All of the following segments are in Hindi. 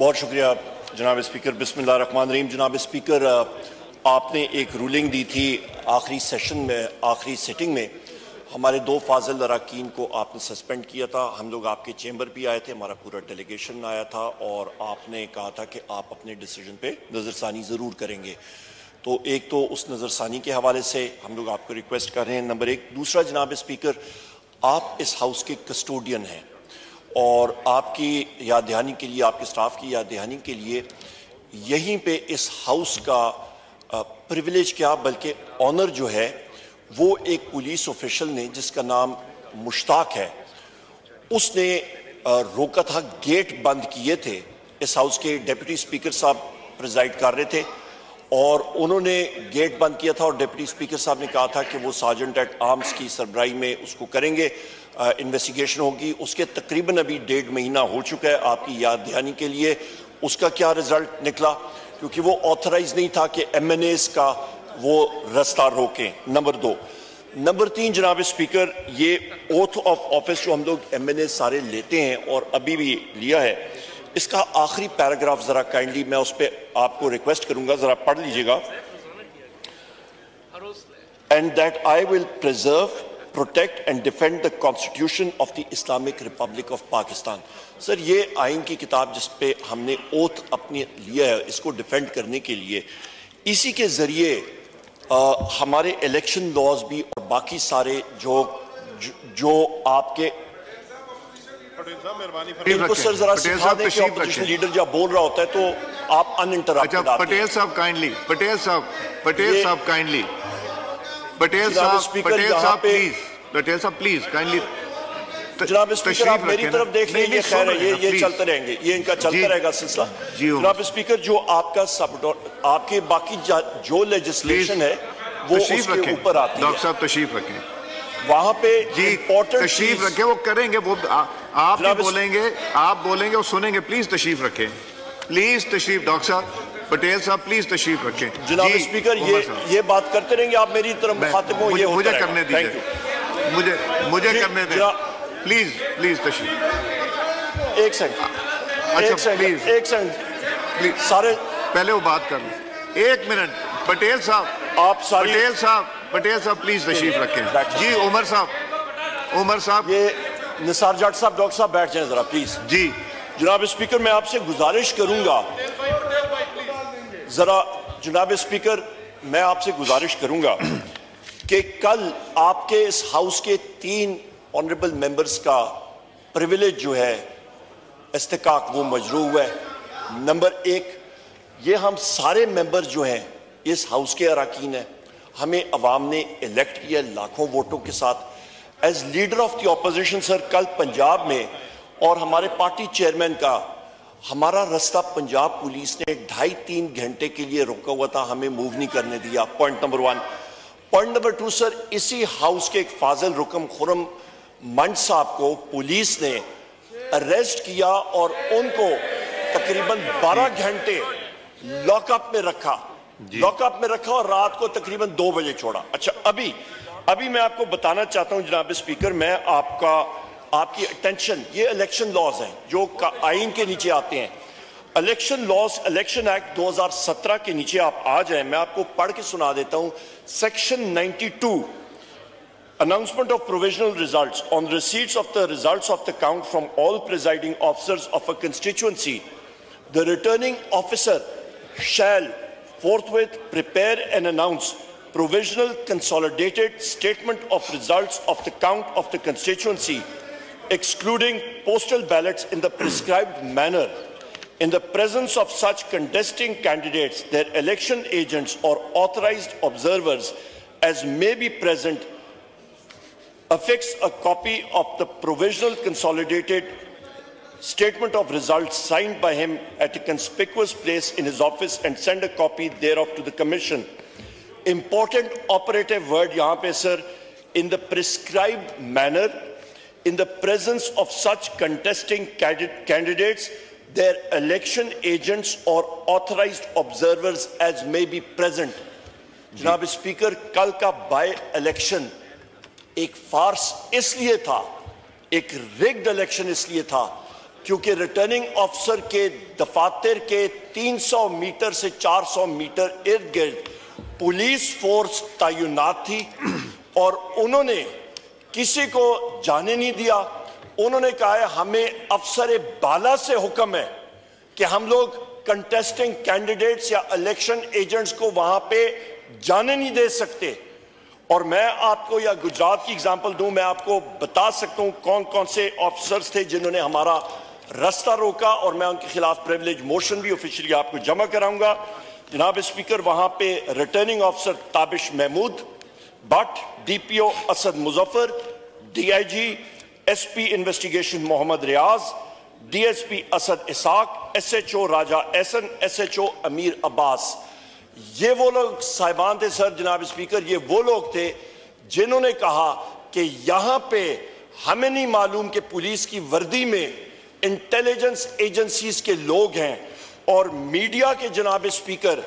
बहुत शुक्रिया जनाब स्पीकर। बिस्मिल्लाहिर्रहमानिर्रहीम। जनाब स्पीकर, आपने एक रूलिंग दी थी आखिरी सेशन में, आखिरी सिटिंग में हमारे दो फाजिल अरकान को आपने सस्पेंड किया था। हम लोग आपके चैम्बर भी आए थे, हमारा पूरा डेलीगेशन आया था और आपने कहा था कि आप अपने डिसीजन पे नज़रसानी ज़रूर करेंगे। तो एक तो उस नज़रसानी के हवाले से हम लोग आपको रिक्वेस्ट कर रहे हैं, नंबर एक। दूसरा जनाब स्पीकर, आप इस हाउस के कस्टोडियन हैं और आपकी याद दहानी के लिए, आपके स्टाफ की याद दहानी के लिए, यहीं पे इस हाउस का प्रिविलेज क्या बल्कि ऑनर जो है वो एक पुलिस ऑफिशल ने, जिसका नाम मुश्ताक है, उसने रोका था। गेट बंद किए थे, इस हाउस के डिप्टी स्पीकर साहब प्रिजाइड कर रहे थे और उन्होंने गेट बंद किया था और डिप्टी स्पीकर साहब ने कहा था कि वो सार्जेंट एट आर्म्स की सरबराही में उसको करेंगे, इन्वेस्टिगेशन होगी। उसके तकरीबन अभी 1.5 महीना हो चुका है। आपकी याद दहानी के लिए उसका क्या रिजल्ट निकला, क्योंकि वो ऑथराइज नहीं था कि MNAs का वो रास्ता रोकें। नंबर दो। नंबर तीन जनाब स्पीकर, ये ओथ ऑफ ऑफिस जो हम लोग MNA सारे लेते हैं और अभी भी लिया है, इसका आखिरी पैराग्राफ जरा काइंडली, मैं उस पर आपको रिक्वेस्ट करूंगा, जरा पढ़ लीजिएगा। And that I will preserve, protect and defend the constitution of the Islamic Republic of Pakistan. Sir, ये आइन की किताब जिस पे हमने ओथ अपने लिया है, इसको डिफेंड करने के लिए, इसी के ज़रिए हमारे इलेक्शन लॉज भी और बाकी सारे जो आपके सर जरा लीडर जब बोल रहा होता है तो आप अनइंटरप्टेड। पटेल साहब प्लीज जनाब स्पीकर, आप मेरी तरफ देख लें, ये खैर है, ये चलते रहेंगे, ये इनका चलता रहेगा सिलसिला। जनाब स्पीकर, जो आपका आपके बाकी जो लेजिस्लेशन है वो उसके ऊपर आती है। डॉक्टर साहब तशरीफ रखें, वहाँ पे इम्पोर्टेंट तशरीफ रखें, वो करेंगे, वो आप बोलेंगे, आप बोलेंगे और सुनेंगे। प्लीज तशरीफ रखें, प्लीज तशरीफ। डॉक्टर साहब, पटेल साहब प्लीज तशरीफ रखें। जनाब स्पीकर, ये बात करते रहेंगे, आप मेरी तरफ मुखातिब हो, ये मुझे करने दीजिए, मुझे करने दीजिए प्लीज, प्लीज तशरीफ। एक सेकंड सारे पहले वो बात कर लें, 1 मिनट। पटेल साहब, आप सारे पटेल साहब प्लीज तशरीफ रखें। जी उमर साहब, ये निसार जाट साहब, डॉक्टर साहब बैठ जाए जरा प्लीज। जी जनाब स्पीकर, मैं आपसे गुजारिश करूंगा, जरा जनाब स्पीकर मैं आपसे गुजारिश करूंगा कि कल आपके इस हाउस के 3 ऑनरेबल मेंबर्स का प्रिविलेज जो है इस्तिकाक, वो मजरू हुआ है। नंबर एक, ये हम सारे मेंबर जो हैं इस हाउस के अरकान हैं, हमें अवाम ने इलेक्ट किया लाखों वोटों के साथ। As leader of the opposition sir, कल पंजाब में और हमारे पार्टी चेयरमैन का, हमारा रास्ता पंजाब पुलिस ने 2.5-3 घंटे के लिए रोका हुआ था, हमें मूव नहीं करने दिया, point number 1। Point number 2 sir, इसी हाउस के एक फाजिल रुकम खुरम मंड साहब को पुलिस ने अरेस्ट किया और उनको तकरीबन 12 घंटे लॉकअप में रखा और रात को तकरीबन 2 बजे छोड़ा। अच्छा, अभी मैं आपको बताना चाहता हूं जनाब स्पीकर, मैं आपकी अटेंशन, ये इलेक्शन लॉज हैं जो आइन के नीचे आते हैं। इलेक्शन लॉज, इलेक्शन एक्ट 2017 के नीचे आप आ जाए, मैं आपको पढ़ के सुना देता हूं। Section 92, announcement of provisional results on receipts of the results of the count from all presiding officers of a constituency, the returning officer shall forthwith prepare and announce provisional consolidated statement of results of the count of the constituency excluding postal ballots in the prescribed manner. In the presence of such contesting candidates, their election agents or authorized observers as may be present affix a copy of the provisional consolidated statement of results signed by him at a conspicuous place in his office and send a copy thereof to the commission. Important operative word yahan pe sir, in the prescribed manner, in the presence of such contesting candidates, their election agents or authorized observers as may be present. जनाब स्पीकर, कल का बाय इलेक्शन एक फार्स इसलिए था, एक रिग्ड इलेक्शन इसलिए था क्योंकि रिटर्निंग ऑफिसर के दफातर के 300 मीटर से 400 मीटर इर्द गिर्द पुलिस फोर्स तैनात थी और उन्होंने किसी को जाने नहीं दिया। उन्होंने कहा है हमें अफसर बाला से हुक्म है कि हम लोग कंटेस्टिंग कैंडिडेट्स या इलेक्शन एजेंट्स को वहां पे जाने नहीं दे सकते। और मैं आपको या गुजरात की एग्जांपल दूं, मैं आपको बता सकता हूं कौन कौन से ऑफिसर्स थे जिन्होंने हमारा रास्ता रोका और मैं उनके खिलाफ प्रिविलेज मोशन भी ऑफिशियली आपको जमा कराऊंगा। जनाब स्पीकर, वहां पे returning officer Tabish Mahmood Bhatt, DPO Asad Muzaffar, DIG SP investigation Mohammad Riaz, DSP Asad Ishaq, SHO Raja Ahsan, SHO Amir Abbas. ये वो लोग साहिबान थे सर। जनाब स्पीकर, ये वो लोग थे जिन्होंने कहा कि यहाँ पे हमें नहीं मालूम कि पुलिस की वर्दी में इंटेलिजेंस एजेंसीज के लोग हैं। और मीडिया के जनाब स्पीकर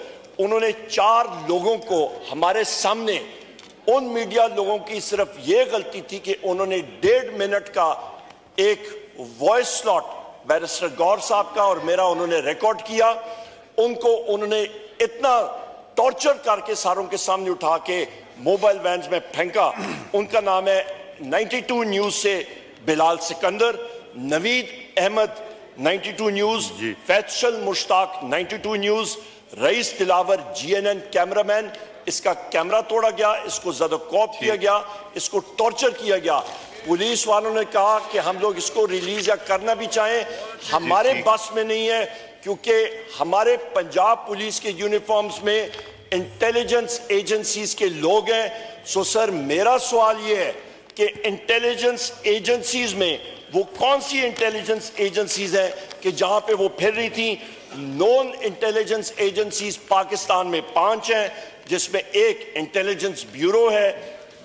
उन्होंने 4 लोगों को हमारे सामने, उन मीडिया लोगों की सिर्फ ये गलती थी कि उन्होंने 1.5 मिनट का एक वॉइस स्लॉट बैरिस्टर गौर साहब का और मेरा उन्होंने रिकॉर्ड किया। उनको उन्होंने इतना टॉर्चर करके सारों के सामने उठा के मोबाइल वैन्स में फेंका। उनका नाम है 92 न्यूज से Bilal Sikandar, Naveed Ahmed 92 News, Faisal Mushtaq 92 News, Rais Tilawar GNN cameraman, इसका कैमरा तोड़ा गया, इसको ज्यादा कॉप किया गया, इसको टॉर्चर किया गया। पुलिस वालों ने कहा कि हम लोग इसको रिलीज या करना भी चाहें हमारे बस में नहीं है, क्योंकि हमारे पंजाब पुलिस के यूनिफॉर्म्स में इंटेलिजेंस एजेंसीज के लोग हैं। सो सर, मेरा सवाल ये है कि इंटेलिजेंस एजेंसीज में वो कौन सी इंटेलिजेंस एजेंसीज हैं कि जहां पे वो फिर रही थी? नॉन इंटेलिजेंस एजेंसीज पाकिस्तान में 5 हैं, जिसमें एक इंटेलिजेंस ब्यूरो है,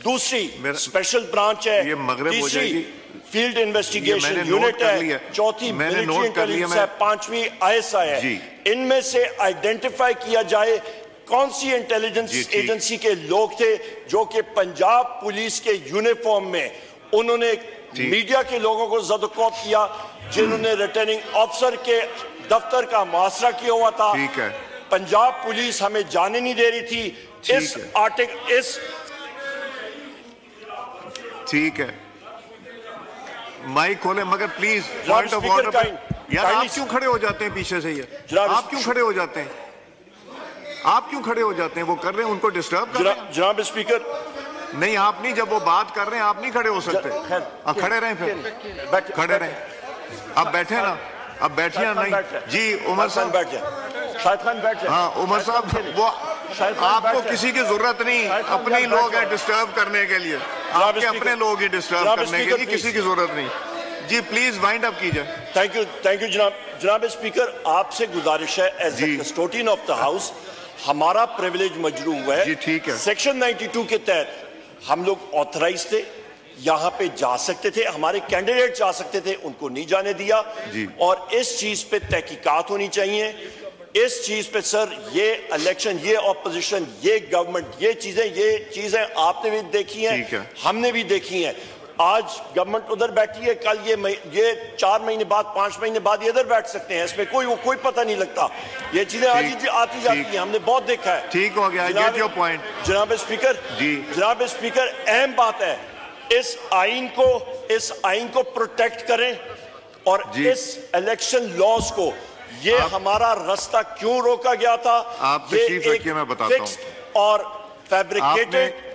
दूसरी स्पेशल ब्रांच है, तीसरी फील्ड इन्वेस्टिगेशन यूनिट है, चौथी मिलिट्री इंटेलिजेंस है, 5वीं ISI है। इनमें से आइडेंटिफाई किया जाए कौन सी इंटेलिजेंस एजेंसी के लोग थे जो कि पंजाब पुलिस के यूनिफॉर्म में उन्होंने मीडिया के लोगों को ज़ब्त-ओ-क़ब्त किया, जिन्होंने रिटर्निंग ऑफिसर के दफ्तर का मुआसरा किया हुआ था। पंजाब पुलिस हमें जाने नहीं दे रही थी। ठीक है, माइक खोले मगर प्लीज। पॉइंट ऑफ ऑर्डर यार, आप क्यों खड़े हो जाते हैं पीछे से? यार आप क्यों खड़े हो जाते हैं? आप क्यों खड़े हो जाते हैं? वो कर रहे हैं, उनको डिस्टर्ब कर रहे हैं। जनाब स्पीकर नहीं, आप नहीं, जब वो बात कर रहे हैं आप नहीं खड़े हो सकते। खड़े रहें, फिर खड़े रहें, आप बैठे ना, अब बैठिए नहीं जी। उमर साहब बैठ जाए, शाहिद खान बैठ जाए। हाँ उमर साहब, वो आपको किसी की जरूरत नहीं, अपने लोग हैं डिस्टर्ब करने के लिए, आपके अपने लोग ही डिस्टर्ब करने के लिए, किसी की जरूरत नहीं जी। प्लीज वाइंड अप कीजिए। थैंक यू जनाब। जनाब स्पीकर, आपसे गुजारिश है, as a custodian of the house हमारा प्रिविलेज मजरूम हुआ है। ठीक है, सेक्शन 92 के तहत हम लोग ऑथराइज थे, यहाँ पे जा सकते थे, हमारे कैंडिडेट जा सकते थे, उनको नहीं जाने दिया। और इस चीज पे तहकीकात होनी चाहिए, इस चीज पे सर। ये इलेक्शन, ये ऑपोजिशन, ये गवर्नमेंट, ये चीजें आपने भी देखी हैं, हमने भी देखी हैं। आज गवर्नमेंट उधर बैठी है, कल ये 4 महीने बाद, 5 महीने बाद ये इधर बैठ सकते हैं। इसमें कोई पता नहीं लगता, ये चीजें आती जाती हैं, हमने बहुत देखा है। ठीक हो गया, जनाब स्पीकर। जनाब स्पीकर, अहम बात है, इस आइन को प्रोटेक्ट करें और इस इलेक्शन लॉज को। ये हमारा रास्ता क्यों रोका गया था? आप तशरीफ रखिए, मैं बताता हूं। और फैब्रिकेटेड